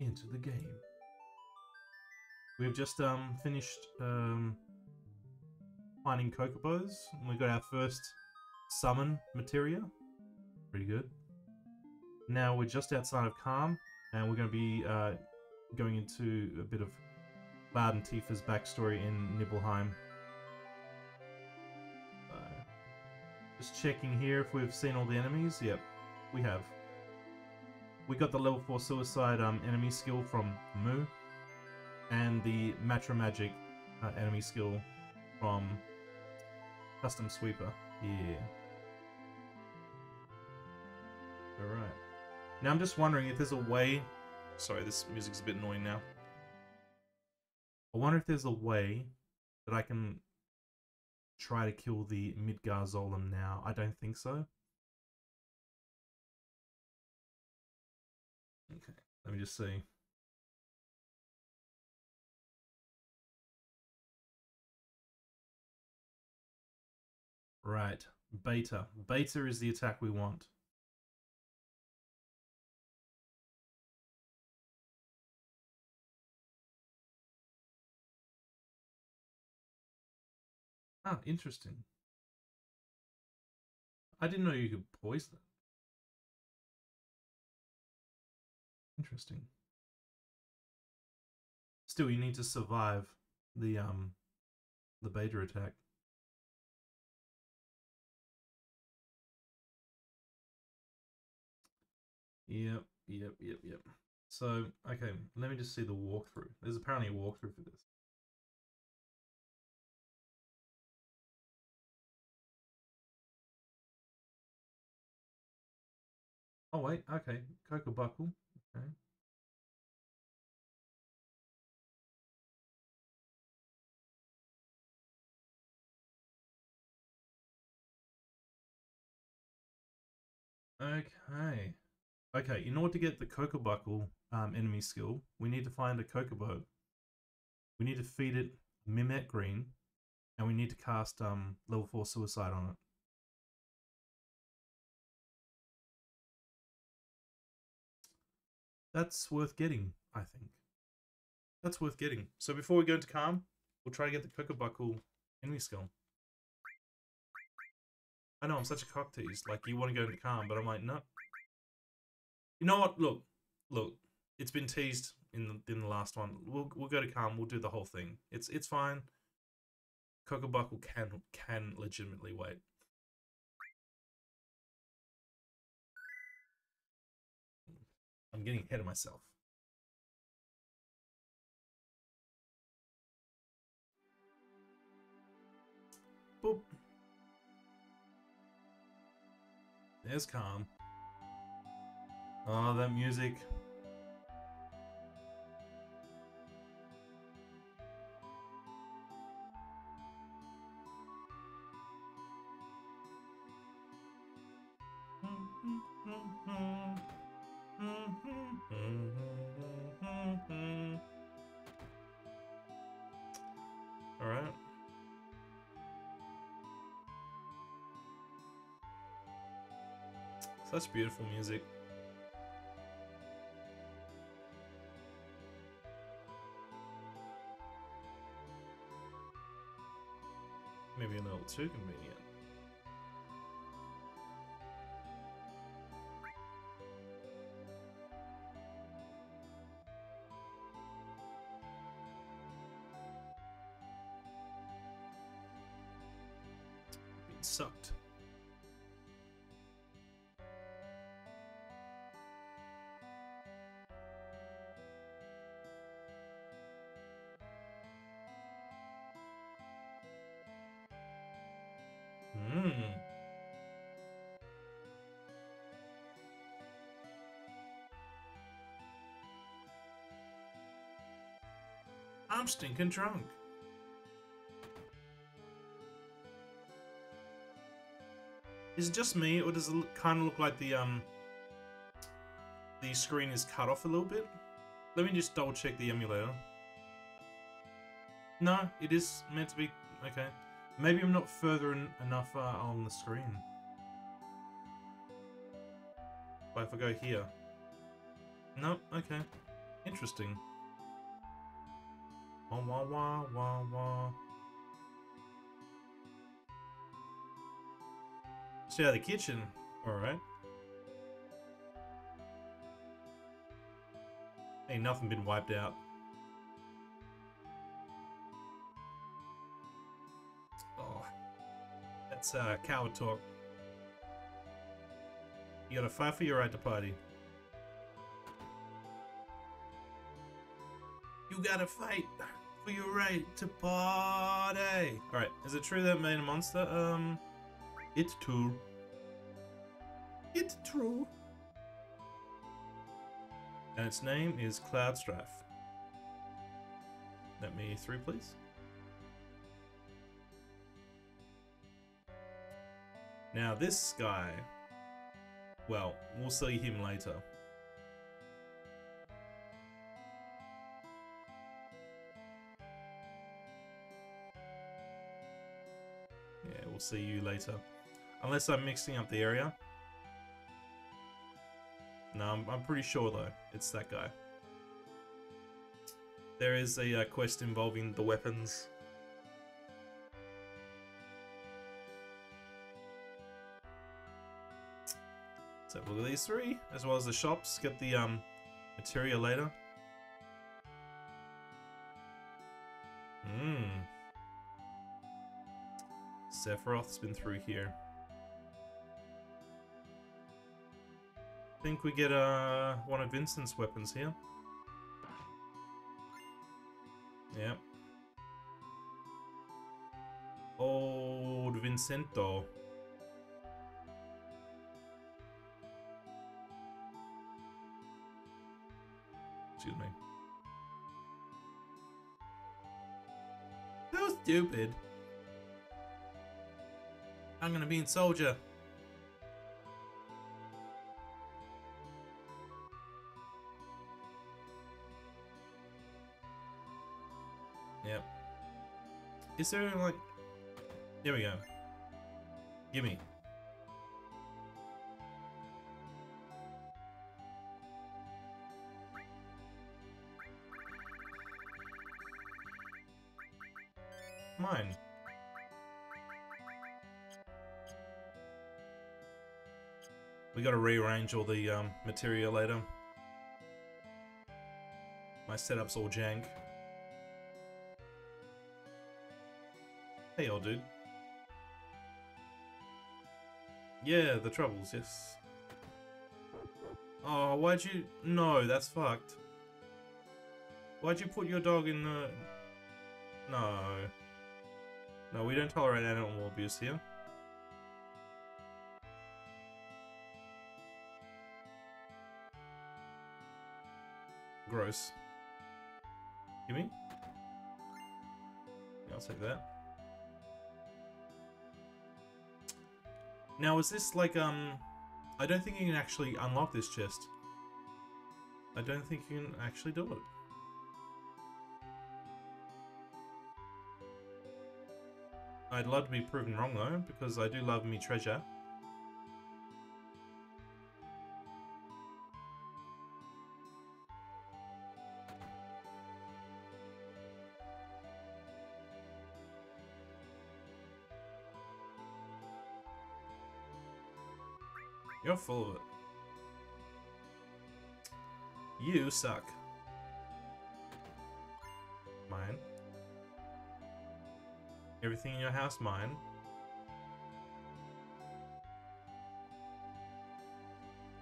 into the game. We've just finished finding Chocobos, and we got our first Summon Materia. Pretty good. Now we're just outside of Calm, and we're going to be going into a bit of Cloud and Tifa's backstory in Nibelheim. So, just checking here if we've seen all the enemies. Yep, we have. We got the level 4 suicide enemy skill from Mu, and the Matra Magic enemy skill from Custom Sweeper. Yeah. Alright. Now I'm just wondering if there's a way... Sorry, this music's a bit annoying now. I wonder if there's a way that I can try to kill the Midgar Zolom now. I don't think so. Okay, let me just see. Right, beta. Beta is the attack we want. Ah, interesting. I didn't know you could poison it. Interesting. Still, you need to survive the beta attack. Yep. So, okay, let me just see the walkthrough. There's apparently a walkthrough for this. Oh wait, okay, Chocobuckle. Okay. Okay, in order to get the Chocobuckle enemy skill, we need to find a Chocobo. We need to feed it Mimic Green, and we need to cast level 4 suicide on it. That's worth getting, I think. That's worth getting. So before we go into Calm, we'll try to get the Chocobuckle enemy skill. I know, I'm such a cock-tease. Like, you want to go into Calm, but I'm like, no. You know what? Look. It's been teased in the last one. We'll go to Calm. We'll do the whole thing. It's fine. Chocobuckle can legitimately wait. I'm getting ahead of myself. Boop. There's Calm. Oh, that music. Such beautiful music. Maybe a little too convenient. Being sucked. I'm stinking drunk. Is it just me, or does it kind of look like the screen is cut off a little bit? Let me just double check the emulator. No, it is meant to be. Okay, maybe I'm not further enough along the screen. But if I go here, no, okay. Interesting. Wah, wah, wah, wah, wah. Stay out of the kitchen. Alright. Ain't nothing been wiped out. Oh. That's coward talk. You gotta fight for your right to party. You gotta fight for your right to party. Alright, is it true that made a monster? It's true. It's true. And its name is Cloud Strife. Let me through, please. Now this guy, well, we'll see him later. Yeah, we'll see you later. Unless I'm mixing up the area. No, I'm pretty sure though, it's that guy. There is a quest involving the weapons. So we'll do these three, as well as the shops, get the materia later. Sephiroth's been through here. I think we get one of Vincent's weapons here. Yep. Old Vincento. Excuse me. So stupid. I'm gonna be in Soldier. Yep. Is there like... Here we go. Gimme. Mine. We gotta rearrange all the material later. My setup's all jank. Hey, old dude. Yeah, the troubles, yes. Oh, why'd you... No, that's fucked. Why'd you put your dog in the... No. No, we don't tolerate animal abuse here. Gross. You mean? Yeah, I'll take that. Now, is this like, I don't think you can actually unlock this chest. I don't think you can actually do it. I'd love to be proven wrong, though, because I do love me treasure. You're full of it. You suck. Mine. Everything in your house, mine.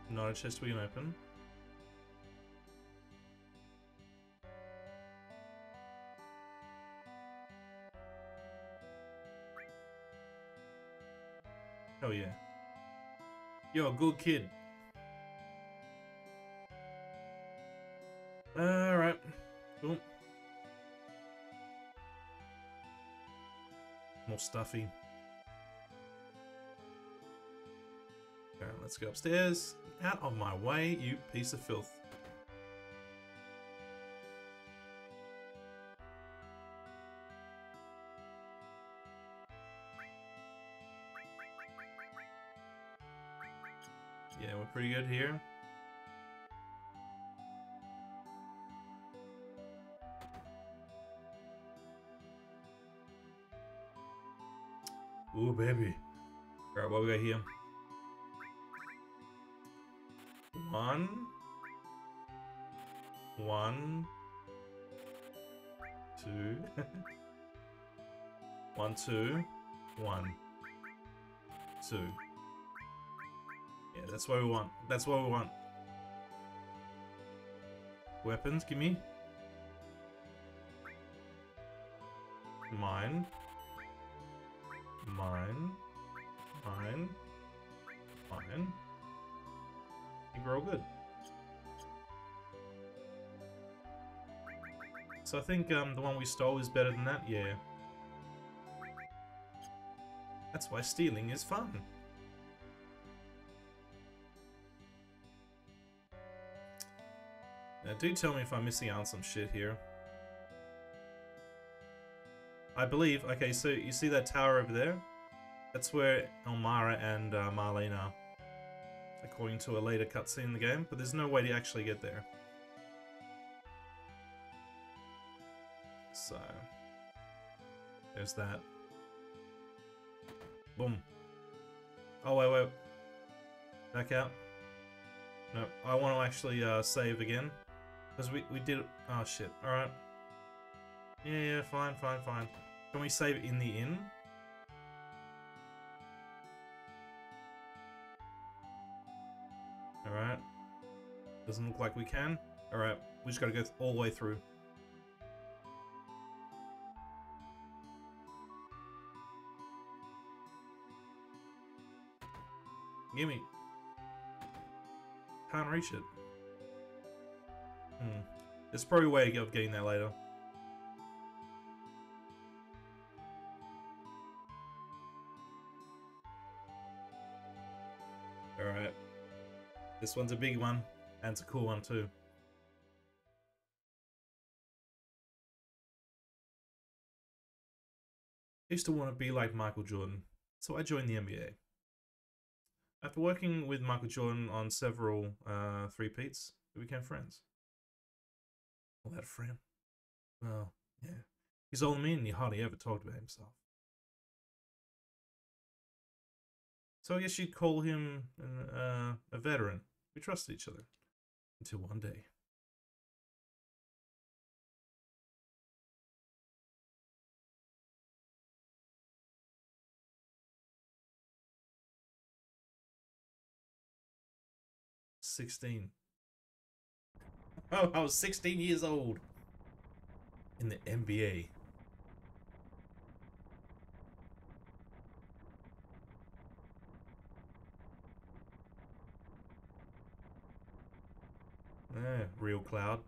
Not a chest we can open. Oh yeah. You're a good kid. Alright. Cool. More stuffy. Alright, let's go upstairs. Out of my way, you piece of filth. Pretty good here. Ooh, baby. All right, what we got here? One, two, 1, 2, 1, 2. Yeah, that's what we want. That's what we want. Weapons, give me. Mine. I think we're all good. So I think the one we stole is better than that, yeah. That's why stealing is fun. Now do tell me if I'm missing out on some shit here. I believe, okay, so you see that tower over there? That's where Elmara and Marlene are, according to a later cutscene in the game, but there's no way to actually get there. So, there's that. Boom. Oh, wait, wait. Back out. No, I want to actually save again. Because we did... Oh, shit. Alright. Yeah, fine. Can we save in the inn? Alright. Doesn't look like we can. Alright, we just gotta go all the way through. Gimme. Can't reach it. Hmm. There's probably a way of getting there later. Alright. This one's a big one, and it's a cool one too. I used to want to be like Michael Jordan, so I joined the NBA. After working with Michael Jordan on several three-peats, we became friends. Well, that friend? Well, yeah. He's all mean and he hardly ever talked about himself. So I guess you'd call him a veteran. We trusted each other. Until one day. Oh, I was 16 years old in the NBA. Yeah, real cloud.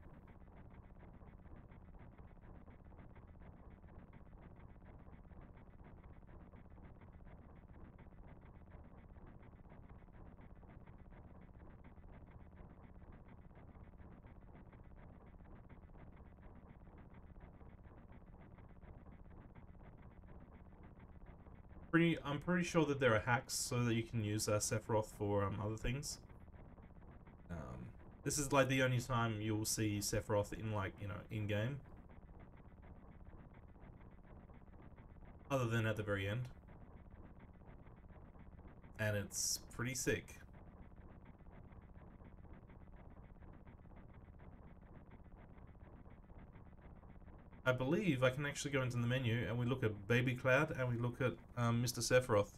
I'm pretty sure that there are hacks so that you can use Sephiroth for other things. This is like the only time you'll see Sephiroth in, like, you know, in-game. Other than at the very end. And it's pretty sick. I believe I can actually go into the menu and we look at Baby Cloud and we look at Mr. Sephiroth.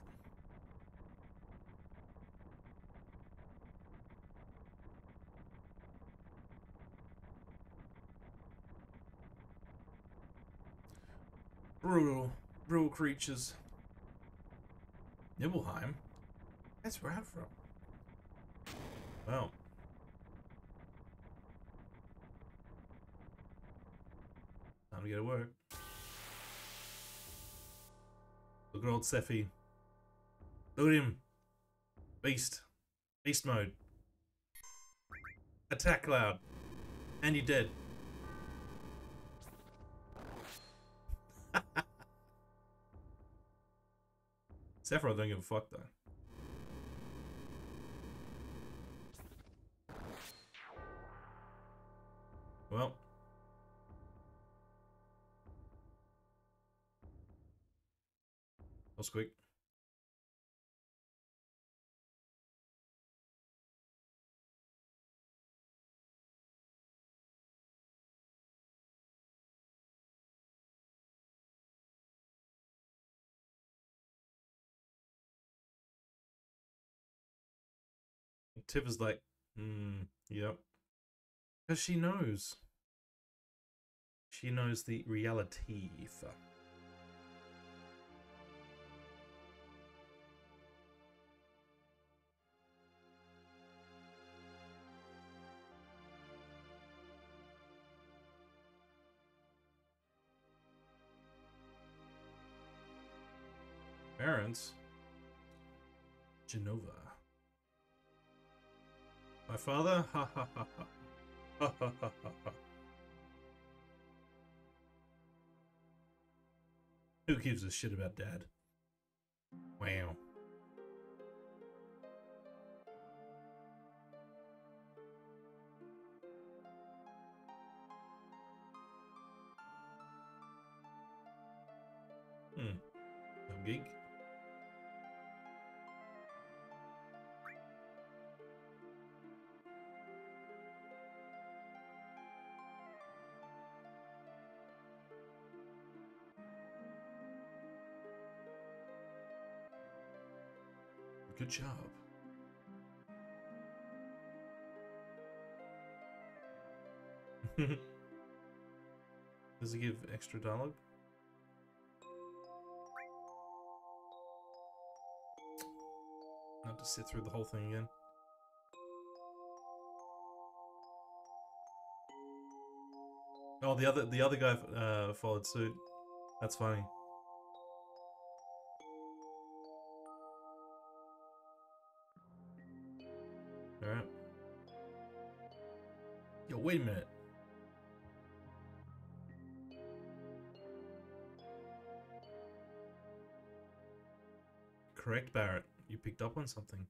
Brutal creatures. Nibelheim? That's where I'm from. Wow. Time to get to work. Look at old Sephi. Look at him. Beast. Beast mode. Attack Cloud. And you're dead. Sephiroth don't give a fuck though. Well. That was quick. Tifa's like, yep. Because she knows. She knows the reality. Parents? Genova. My father? Ha ha ha ha. Ha ha ha ha ha. Who gives a shit about Dad? Wow. Some gig. Good job. Does it give extra dialogue? Not to sit through the whole thing again. Oh, the other guy followed suit. That's funny. Wait a minute. Correct, Barret. You picked up on something.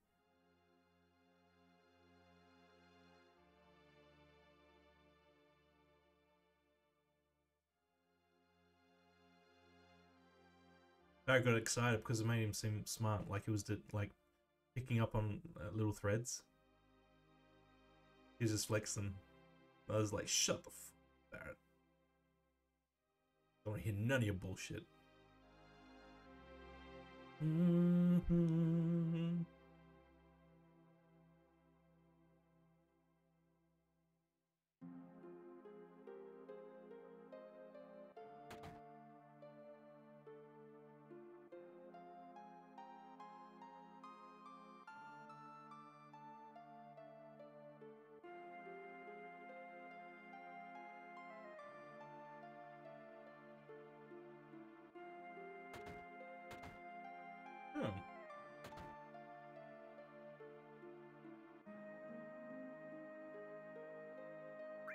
Barret got excited because it made him seem smart, like he was picking up on little threads. He's just flexing. I was like, shut the f***, Barret. Don't want to hear none of your bullshit.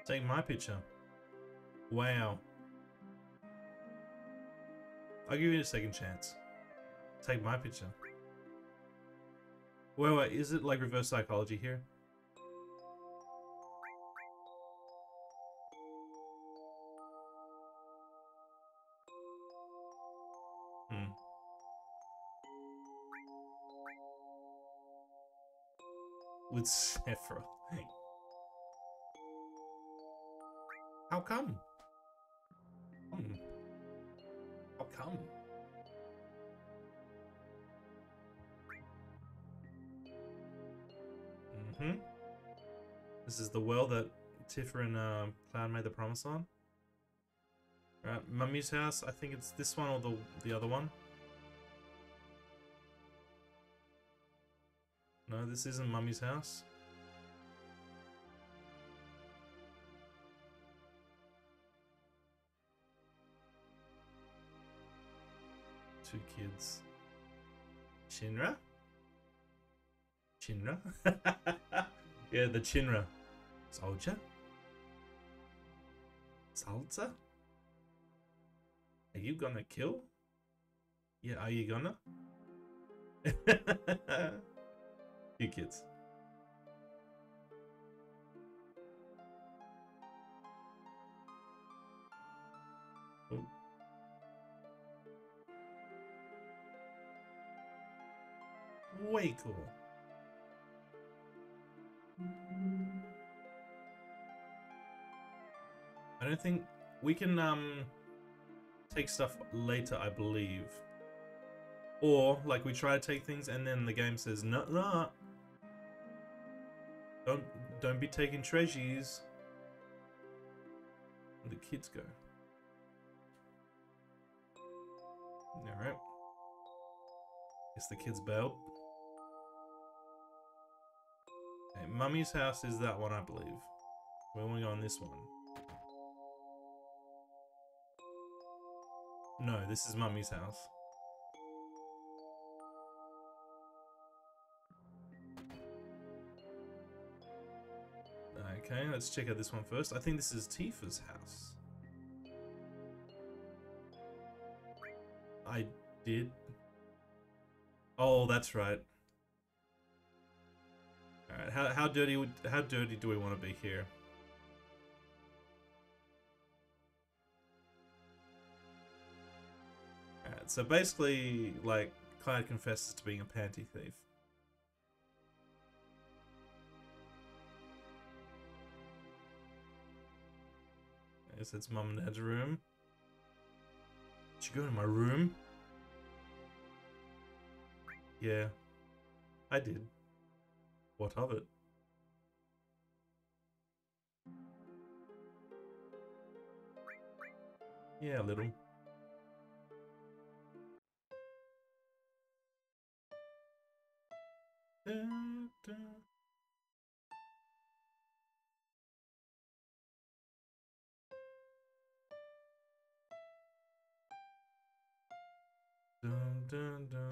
Take my picture. Wow. I'll give you a second chance. Take my picture. Wait, is it like reverse psychology here? With Sephiroth. How come? How come? This is the well that Tifa and Cloud made the promise on. Right, Mummy's house. I think it's this one or the other one. No, this isn't Mummy's house. Two kids. Shinra? Shinra? Yeah, the Shinra. Soldier? Salsa? Are you gonna kill? Yeah, are you gonna? Two kids. Way cool. I don't think we can take stuff later, I believe. Or like we try to take things and then the game says no. Don't be taking treasures. Where'd the kids go? Alright. Guess the kids bailed. Okay, Mummy's house is that one, I believe. We want to go on this one. No, this is Mummy's house. Okay, let's check out this one first. I think this is Tifa's house. I did. Oh, that's right. All right, how dirty do we want to be here? All right, so basically, like, Clyde confesses to being a panty thief. I guess that's Mum and Dad's room. Did you go to my room? Yeah, I did. What of it? Yeah, a little. Dun, dun, dun.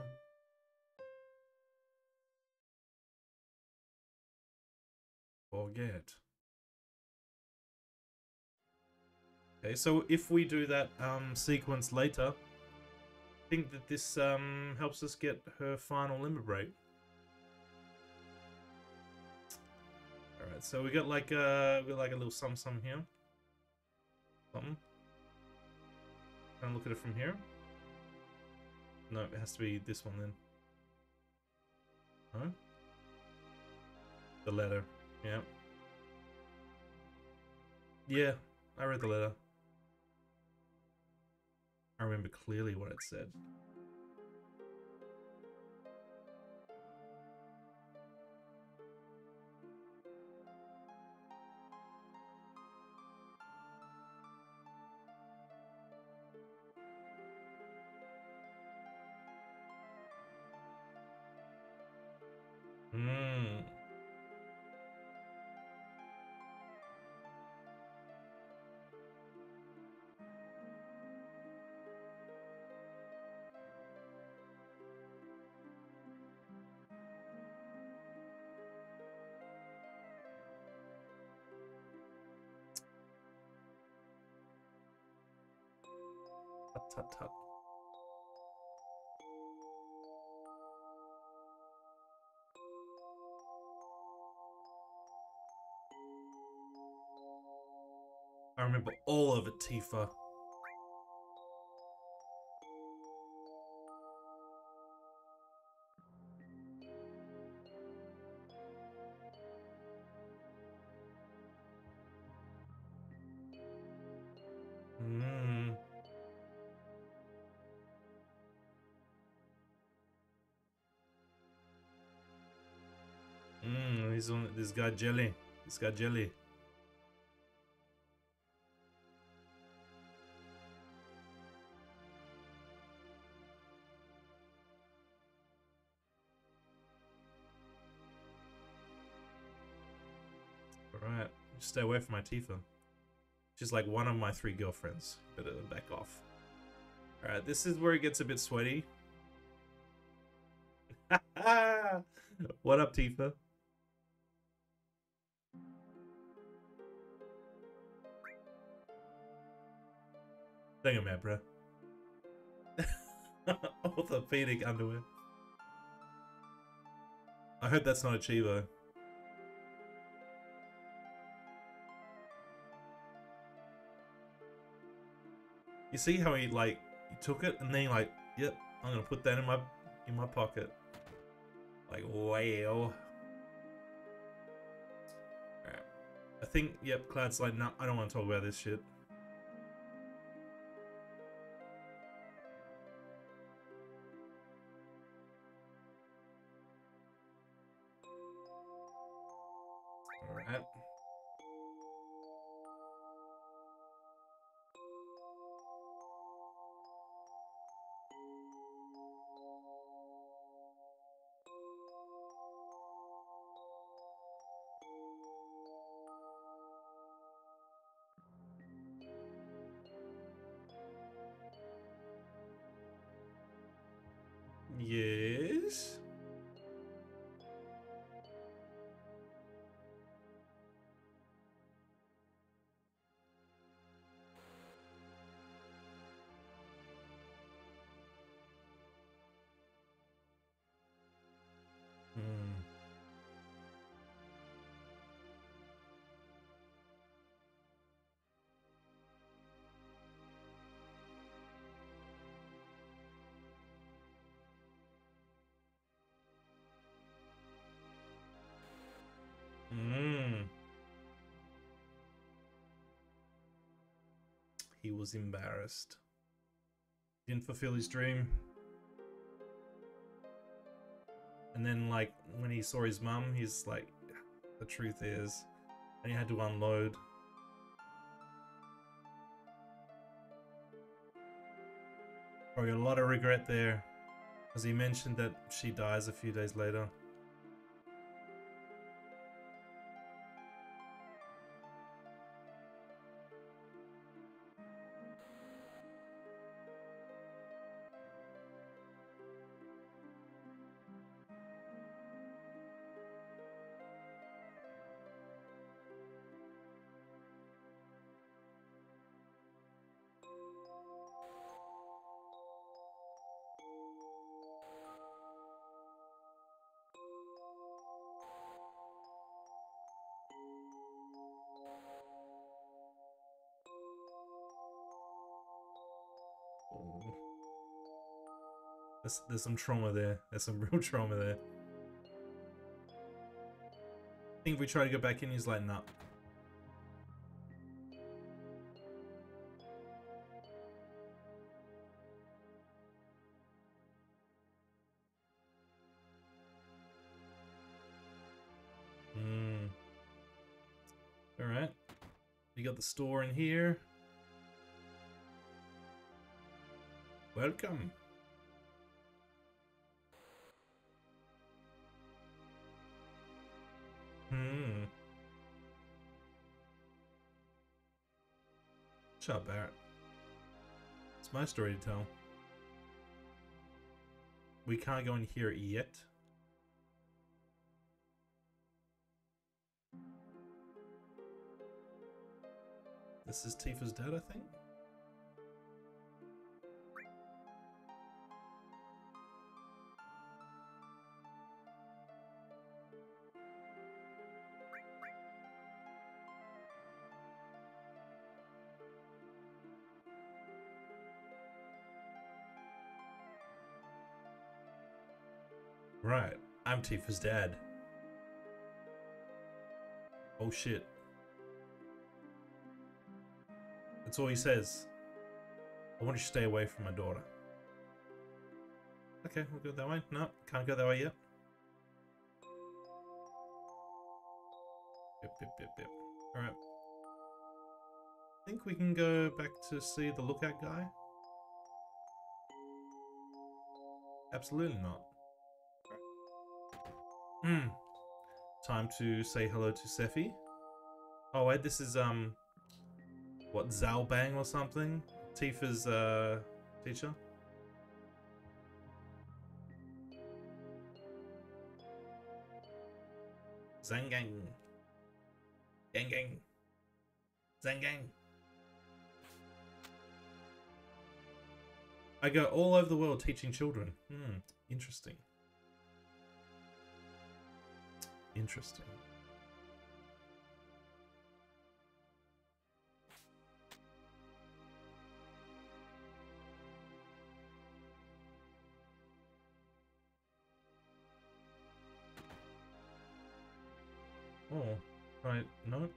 Forget. Okay, so if we do that sequence later, I think that this helps us get her final limber break. All right, so we got like a little sum here. Something. Can I look at it from here? No, it has to be this one then. Huh? The letter. Yeah. Yeah, I read the letter. I remember clearly what it said. Tut tut. I remember all of it, Tifa. This guy jelly. This guy jelly. Alright. Stay away from my Tifa. She's like one of my three girlfriends. Better back off. Alright, this is where it gets a bit sweaty. What up, Tifa? Dang it, man, bro. Orthopedic underwear. I hope that's not a Chivo. You see how he like he took it and then like, yep, I'm gonna put that in my pocket. Like, wow. Alright. I think, yep, Cloud's like, no, I don't want to talk about this shit. Yes? He was embarrassed. Didn't fulfill his dream. And then, like, when he saw his mum, he's like, the truth is, and he had to unload. Probably a lot of regret there, because he mentioned that she dies a few days later. There's some trauma there. There's some real trauma there. I think if we try to go back in, he's like, nah. Alright. We got the store in here. Welcome. Shut up, Barret. It's my story to tell. We can't go in here yet. This is Tifa's dad, I think. Right, I'm Tifa's dad. Oh shit. That's all he says. I want you to stay away from my daughter. Okay, we'll go that way. No, can't go that way yet. Yep, yep, yep, yep. Alright. I think we can go back to see the lookout guy. Absolutely not. Time to say hello to Sephi. Oh wait, this is what, Zhao Bang or something? Tifa's teacher. Zangan. Gangang. Zangan. I go all over the world teaching children. Interesting. Interesting. Oh, right. No,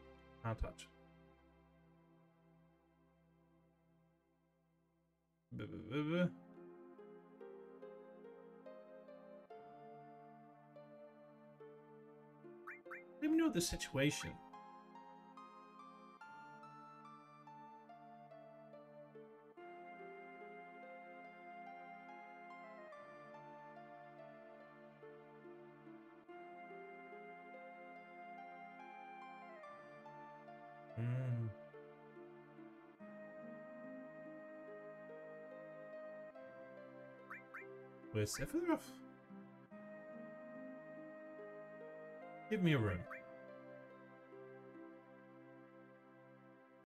can't touch. B-b-b-b-b. Let me know the situation. with Sephiroth. Give me a room.